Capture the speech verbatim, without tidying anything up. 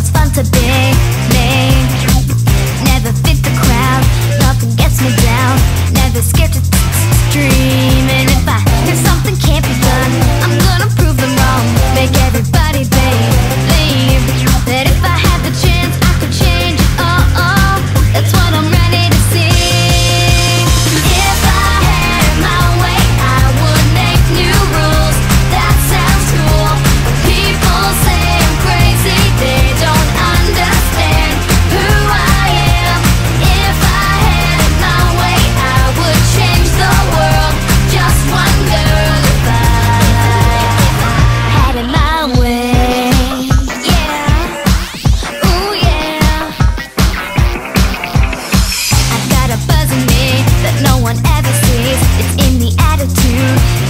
it's fun to be me. Never fit the crowd, nothing gets me down. Never scared to dream. And if I hear something can't be done, I'm gonna prove them wrong. Make everybody believe that if I had the chance, I could change it all. Oh, that's what I'm ready to see. If I had my way, I would make new rules. That sounds cool, but people say I'm crazy. They don't understand who I am. If I had my way, I would change the world. Just one girl. If I had it my way, yeah, ooh yeah. I've got a buzz in me that no one ever sees. It's in the attitude.